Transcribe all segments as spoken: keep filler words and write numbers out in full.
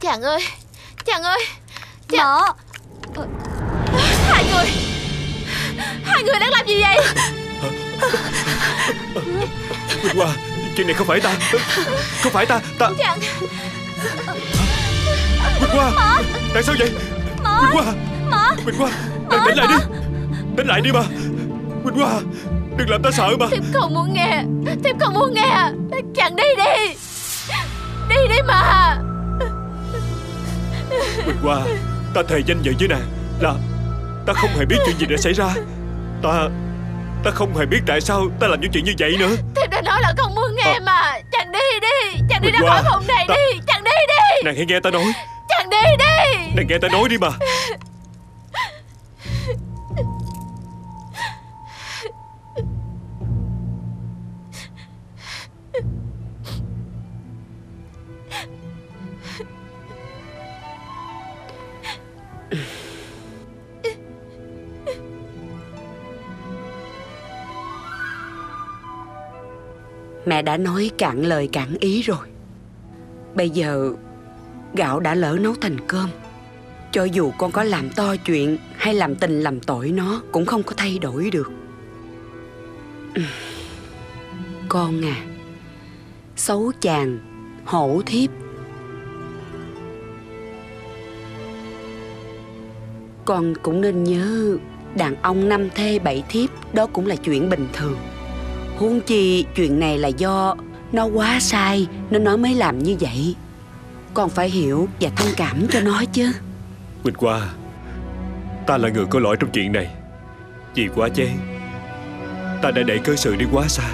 Chàng ơi, chàng ơi, chàng... Mợ. Hai người, hai người đang làm gì vậy? Quỳnh Hoa, chuyện này không phải ta, không phải ta, ta... Chàng... Quỳnh Hoa, Mợ. Tại sao vậy? Mợ. Quỳnh Hoa, Mợ. Quỳnh Hoa, tỉnh lại đi, tỉnh lại đi mà. Quỳnh Hoa, đừng làm ta sợ mà. Thiếp không muốn nghe, thiếp không muốn nghe. Chàng đi đi, đi đi mà. Quỳnh Hoa, ta thề danh dự với nàng là ta không hề biết chuyện gì đã xảy ra. Ta ta không hề biết tại sao ta làm những chuyện như vậy nữa. Thiếp đã nói là không muốn nghe à. Mà chàng đi đi, chàng đi ra khỏi phòng này ta... đi, chàng đi đi. Nàng hãy nghe ta nói. Chàng đi đi. Nàng nghe ta nói đi mà. Mẹ đã nói cạn lời cạn ý rồi. Bây giờ gạo đã lỡ nấu thành cơm. Cho dù con có làm to chuyện hay làm tình làm tội nó cũng không có thay đổi được. Con à, xấu chàng, hổ thiếp. Con cũng nên nhớ đàn ông năm thê bảy thiếp đó cũng là chuyện bình thường. Huống chi chuyện này là do nó quá sai nên nó mới làm như vậy. Con phải hiểu và thông cảm cho nó chứ. Quỳnh Hoa, ta là người có lỗi trong chuyện này. Vì quá chén, ta đã để cớ sự đi quá xa.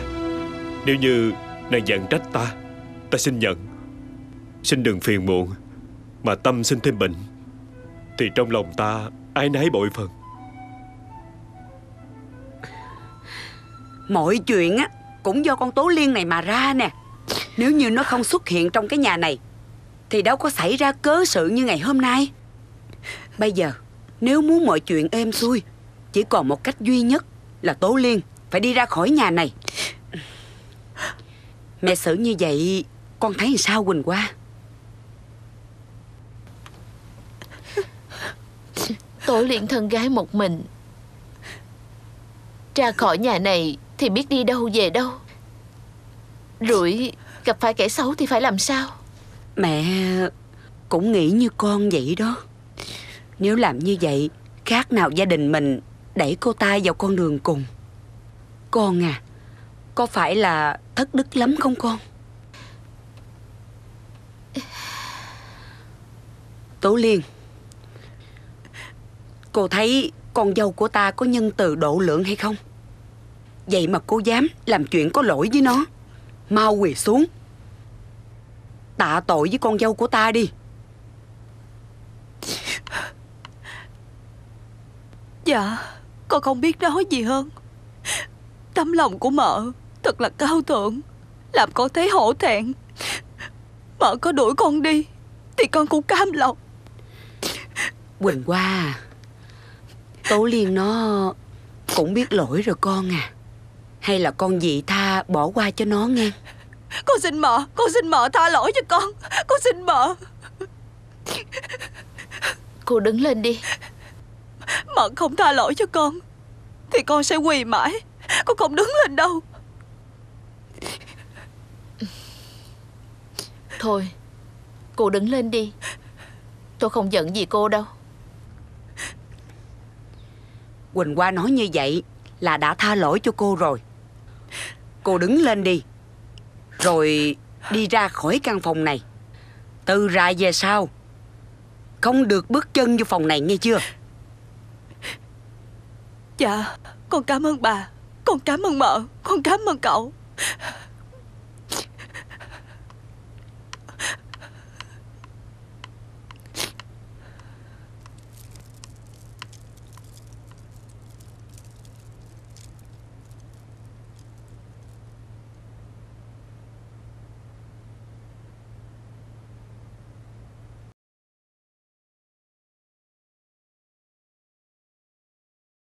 Nếu như nàng giận trách ta, ta xin nhận. Xin đừng phiền muộn mà tâm sinh thêm bệnh, thì trong lòng ta áy náy bội phần. Mọi chuyện á cũng do con Tố Liên này mà ra nè. Nếu như nó không xuất hiện trong cái nhà này thì đâu có xảy ra cớ sự như ngày hôm nay. Bây giờ nếu muốn mọi chuyện êm xuôi, chỉ còn một cách duy nhất là Tố Liên phải đi ra khỏi nhà này. Mẹ xử như vậy con thấy sao Quỳnh Hoa? Tố Liên thân gái một mình ra khỏi nhà này thì biết đi đâu về đâu. Rủi gặp phải kẻ xấu thì phải làm sao? Mẹ cũng nghĩ như con vậy đó. Nếu làm như vậy khác nào gia đình mình đẩy cô ta vào con đường cùng. Con à, có phải là thất đức lắm không con? Tố Liên, cô thấy con dâu của ta có nhân từ độ lượng hay không? Vậy mà cô dám làm chuyện có lỗi với nó. Mau quỳ xuống tạ tội với con dâu của ta đi. Dạ, con không biết nói gì hơn. Tấm lòng của mợ thật là cao thượng, làm con thấy hổ thẹn. Mợ có đuổi con đi thì con cũng cam lòng. Quỳnh Hoa, Tố Liên nó cũng biết lỗi rồi con à. Hay là con dị tha bỏ qua cho nó nghe. Con xin mợ, con xin mợ tha lỗi cho con. Con xin mợ. Cô đứng lên đi. Mợ không tha lỗi cho con thì con sẽ quỳ mãi. Con không đứng lên đâu. Thôi, cô đứng lên đi. Tôi không giận gì cô đâu. Quỳnh Hoa nói như vậy là đã tha lỗi cho cô rồi. Cô đứng lên đi, rồi đi ra khỏi căn phòng này. Từ ra về sau không được bước chân vô phòng này, nghe chưa? Dạ, con cảm ơn bà, con cảm ơn mợ, con cảm ơn cậu.